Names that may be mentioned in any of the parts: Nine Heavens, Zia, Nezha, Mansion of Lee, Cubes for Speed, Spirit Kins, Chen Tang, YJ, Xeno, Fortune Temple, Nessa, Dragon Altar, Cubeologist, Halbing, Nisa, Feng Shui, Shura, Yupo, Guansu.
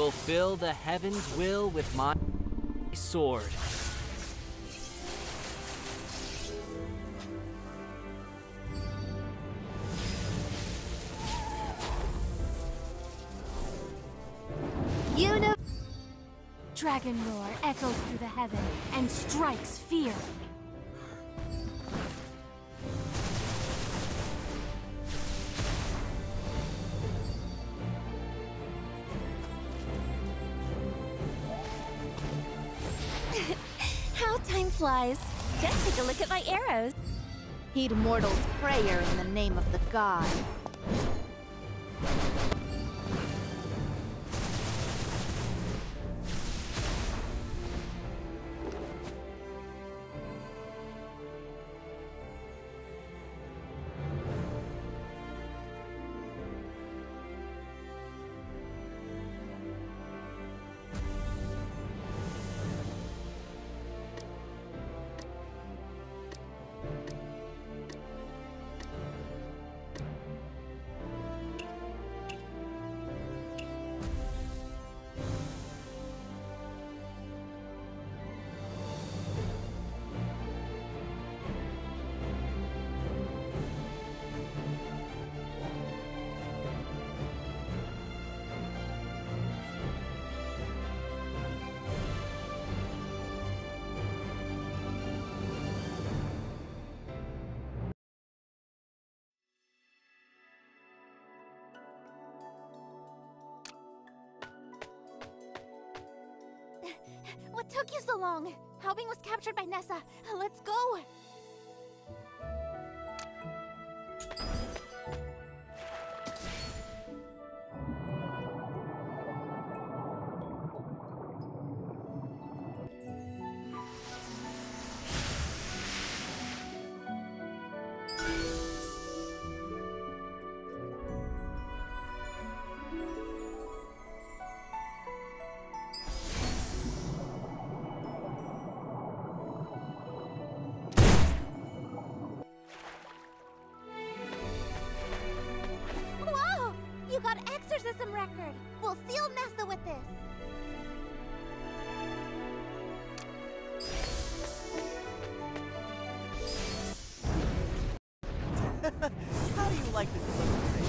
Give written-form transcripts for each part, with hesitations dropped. Fulfill the heaven's will with my sword. Dragon roar echoes through the heaven and strikes fear. How time flies. Just take a look at my arrows. Heed mortal's prayer in the name of the god. What took you so long? Halbing was captured by Nessa. Let's go! Exorcism record. We'll seal Nessa with this. How do you like this little thing?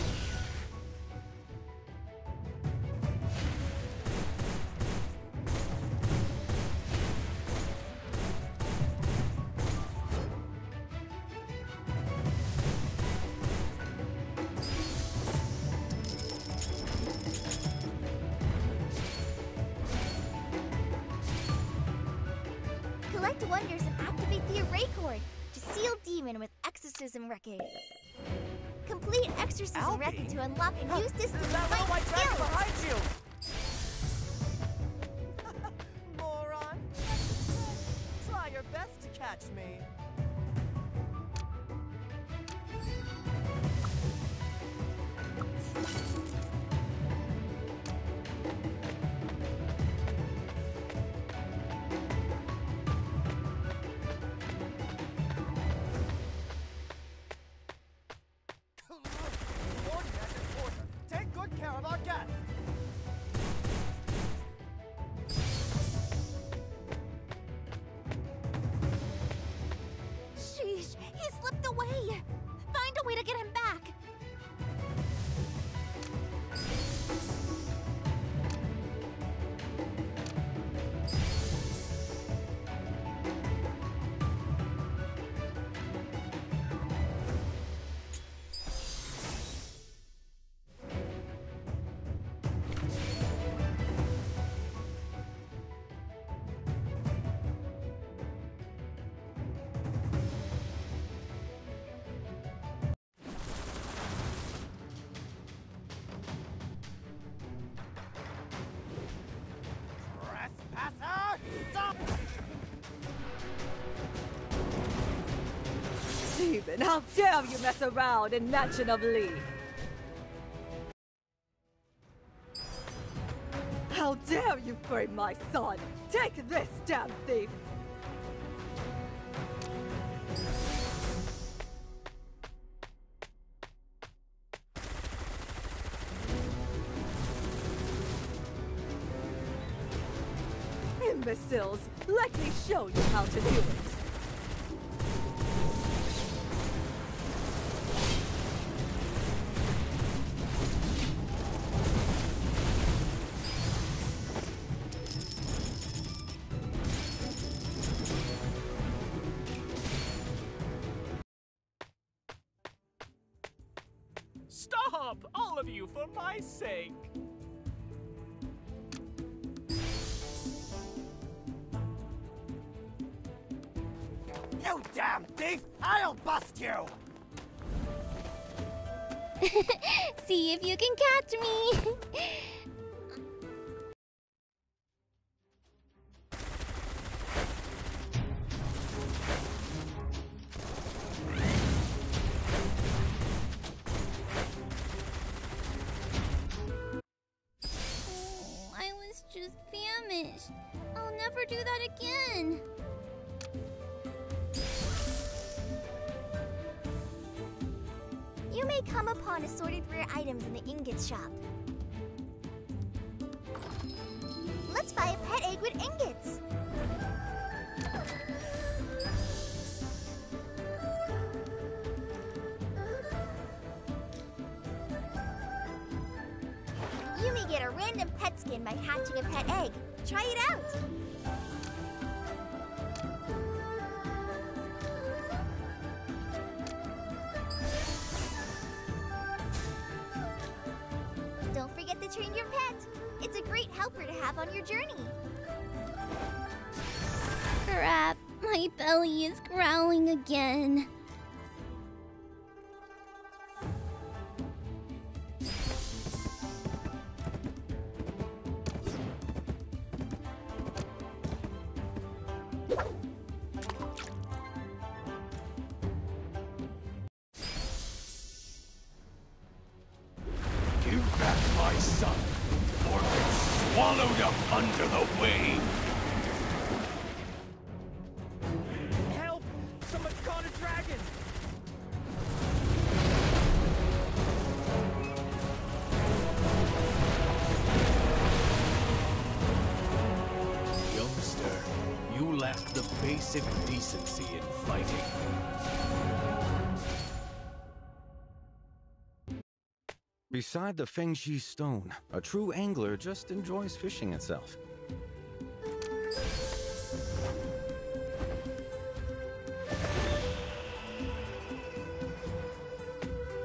Wonders and activate the array cord to seal demon with exorcism record. Complete exorcism record to unlock a new system. Is that little white dragon behind you? Moron! Try your best to catch me. Demon, how dare you mess around in Mansion of Lee? How dare you free my son? Take this, damn thief! Imbeciles, let me show you how to do it. Stop, all of you, for my sake. You damn thief! I'll bust you! See if you can catch me! Oh, I was just famished. I'll never do that again. You may come upon assorted rare items in the ingot shop. Let's buy a pet egg with ingots! You may get a random pet skin by hatching a pet egg. Try it out! Train your pet. It's a great helper to have on your journey. Crap, my belly is growling again. Decency in fighting. Beside the Feng Shui stone, a true angler just enjoys fishing itself.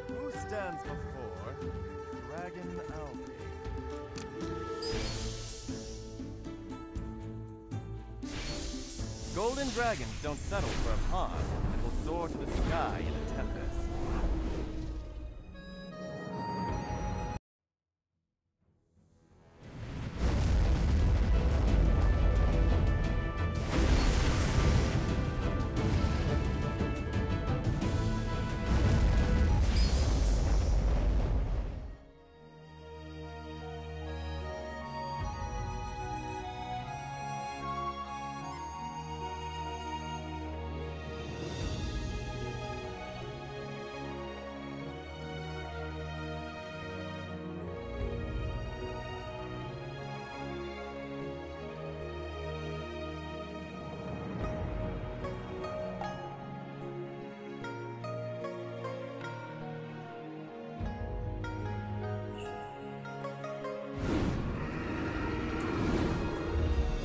Who stands before Dragon Altar? Golden dragons don't settle for a pond and will soar to the sky in a tempest.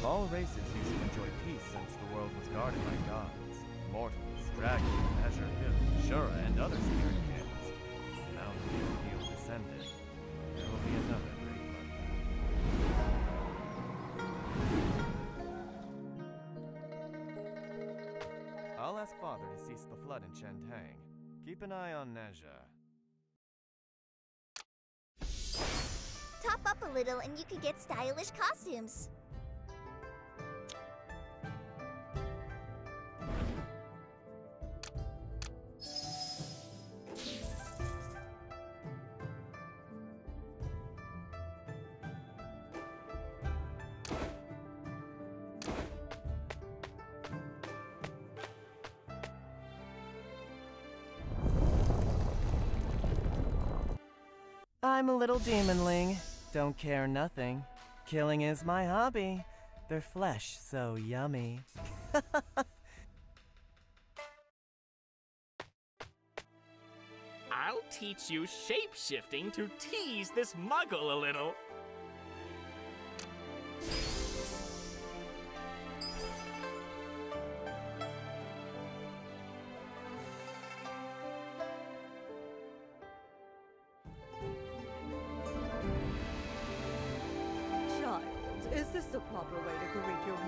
All races used to enjoy peace since the world was guarded by gods, mortals, dragons, Azure Hill, Shura, and other spirit kins. Now the new field descended. There will be another great flood. I'll ask Father to cease the flood in Chen Tang. Keep an eye on Nezha. Top up a little and you could get stylish costumes. I'm a little demonling. Don't care nothing. Killing is my hobby. Their flesh so yummy. I'll teach you shape-shifting to tease this muggle a little.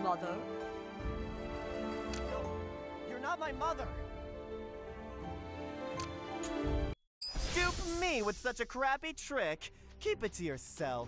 Mother? No, you're not my mother! Dupe me with such a crappy trick! Keep it to yourself.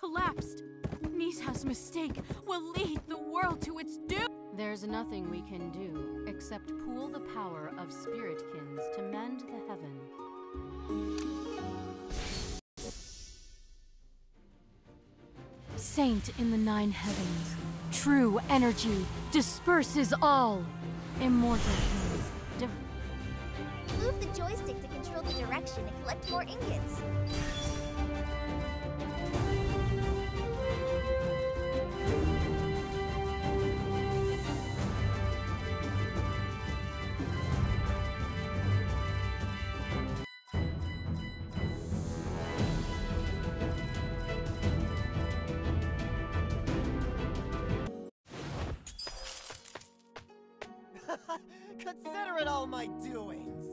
Collapsed. Nisa's mistake will lead the world to its doom. There's nothing we can do except pool the power of Spirit Kins to mend the heaven. Saint in the Nine Heavens, true energy disperses all. Immortal Kins different. Move the joystick to control the direction and collect more ingots. Consider it all my doings!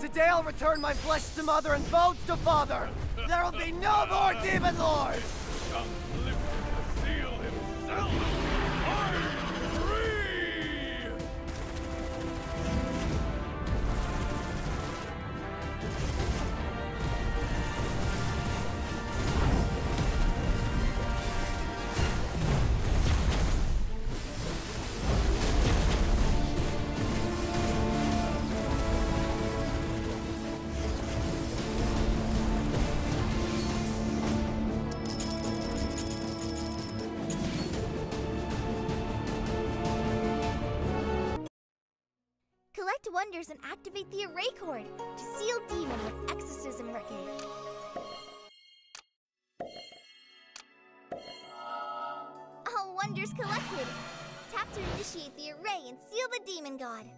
Today I'll return my flesh to mother and bones to father! There'll be no more demon lords! Uplifted the seal himself! I'm free! Wonders and activate the array cord to seal demon with exorcism reckoning. All wonders collected. Tap to initiate the array and seal the demon god.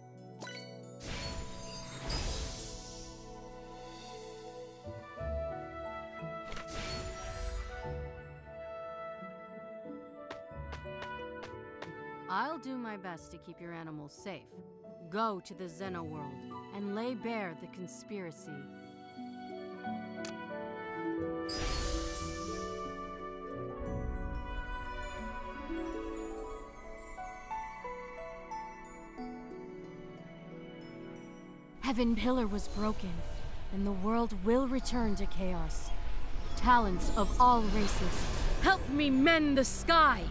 I'll do my best to keep your animals safe. Go to the Xeno world and lay bare the conspiracy. Heaven Pillar was broken, and the world will return to chaos. Talents of all races, help me mend the sky!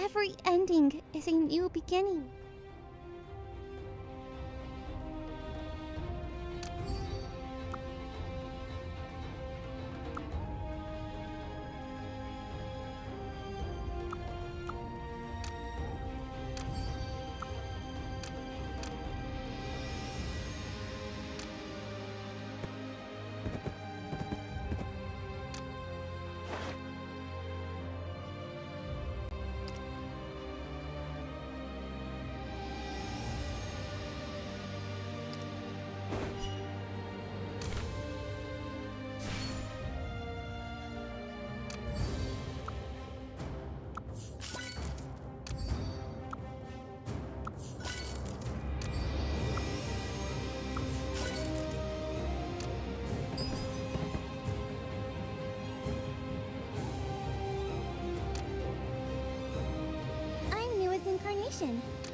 Every ending is a new beginning.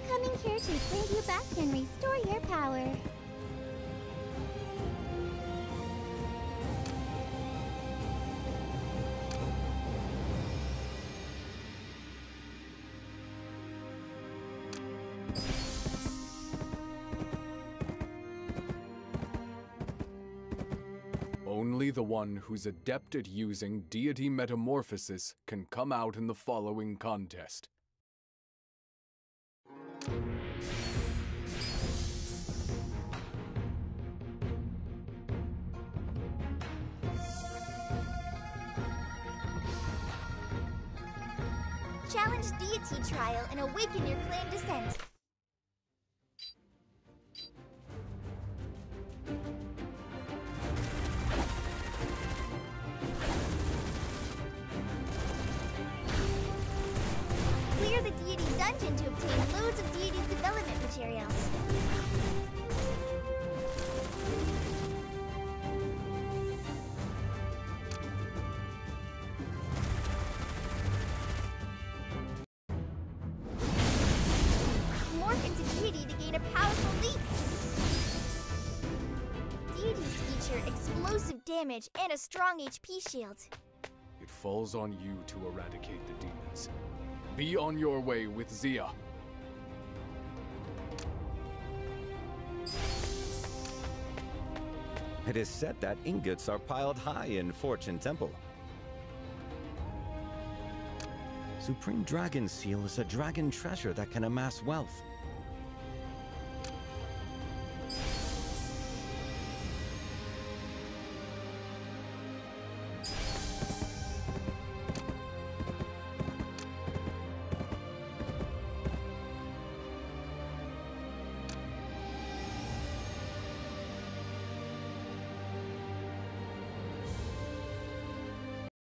Coming here to bring you back and restore your power. Only the one who's adept at using deity metamorphosis can come out in the following contest. Challenge deity trial and awaken your claimed descent. Clear the deity dungeon to obtain loads of deity development materials. Damage and a strong HP shield. It falls on you to eradicate the demons. Be on your way with Zia. It is said that ingots are piled high in Fortune Temple. Supreme Dragon Seal is a dragon treasure that can amass wealth.